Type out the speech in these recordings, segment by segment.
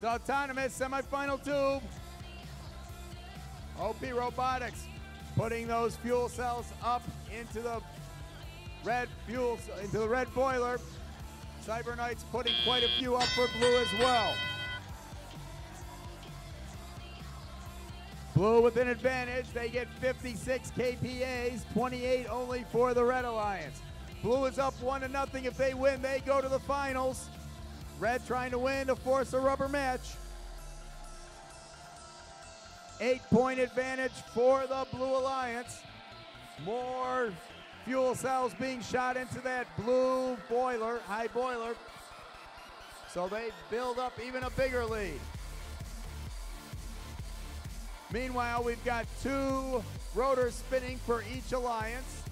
The autonomous semifinal tube. OP Robotics putting those fuel cells up into the red boiler. Cyber Knights putting quite a few up for Blue as well. Blue with an advantage. They get 56 KPAs, 28 only for the Red Alliance. Blue is up 1-0. If they win, they go to the finals. Red trying to win to force a rubber match. 8-point advantage for the Blue Alliance. More fuel cells being shot into that blue boiler, high boiler. So they build up even a bigger lead. Meanwhile, we've got 2 rotors spinning for each alliance.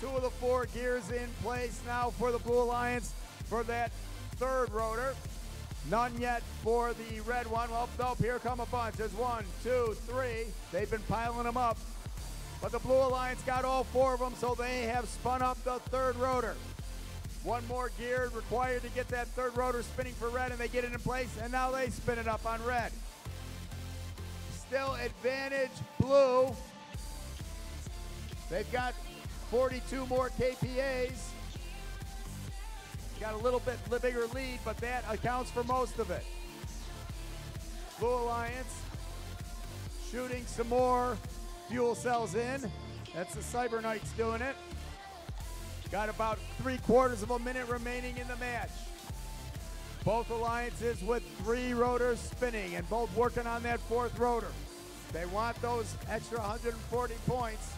2 of the 4 gears in place now for the Blue Alliance for that 3rd rotor. None yet for the red one. Well, nope, here come a bunch. There's 1, 2, 3. They've been piling them up. But the Blue Alliance got all 4 of them, so they have spun up the 3rd rotor. 1 more gear required to get that 3rd rotor spinning for red, and they get it in place, and now they spin it up on red. Still advantage Blue. They've got 42 more KPAs. Got a little bit bigger lead, but that accounts for most of it. Blue Alliance shooting some more fuel cells in. That's the Cyber Knights doing it. Got about 3/4 of a minute remaining in the match. Both alliances with 3 rotors spinning and both working on that 4th rotor. They want those extra 140 points.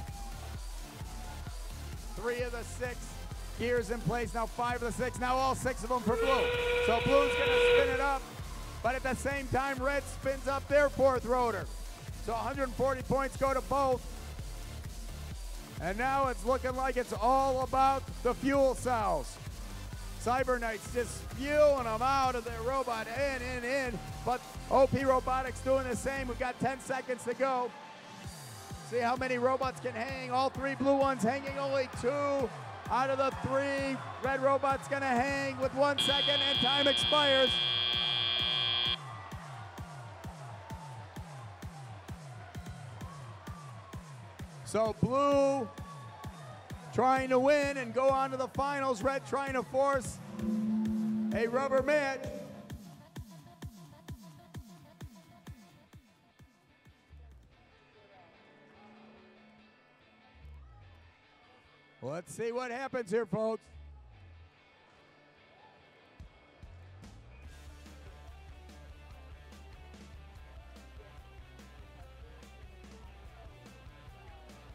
3 of the 6 gears in place, now 5 of the 6, now all 6 of them for Blue. So Blue's gonna spin it up, but at the same time, Red spins up their 4th rotor. So 140 points go to both. And now it's looking like it's all about the fuel cells. Cyber Knights just spewing them out of their robot, in, but OP Robotics doing the same. We've got 10 seconds to go. See how many robots can hang. All 3 blue ones hanging, only 2. Out of the 3, red robot's gonna hang with 1 second and time expires. So Blue trying to win and go on to the finals. Red trying to force a rubber match. Let's see what happens here, folks.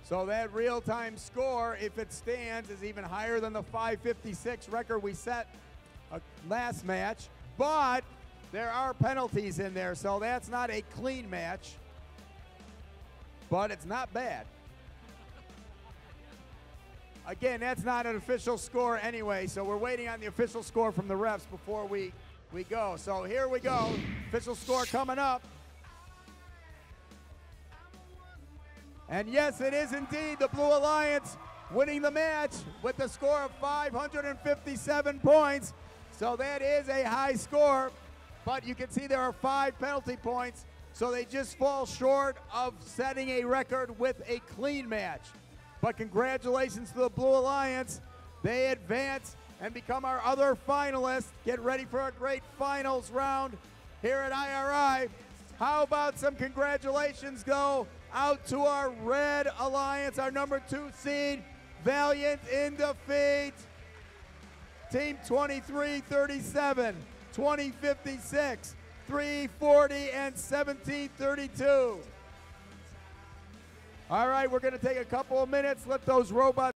So that real-time score, if it stands, is even higher than the 556 record we set last match. But there are penalties in there, so that's not a clean match. But it's not bad. Again, that's not an official score anyway, so we're waiting on the official score from the refs before we go. So here we go, official score coming up. And yes, it is indeed the Blue Alliance winning the match with a score of 557 points. So that is a high score, but you can see there are 5 penalty points, so they just fall short of setting a record with a clean match. But congratulations to the Blue Alliance. They advance and become our other finalists. Get ready for a great finals round here at IRI. How about some congratulations go out to our Red Alliance, our number 2 seed, valiant in defeat. Team 2337, 2056, 340, and 1732. All right, we're going to take a couple of minutes, let those robots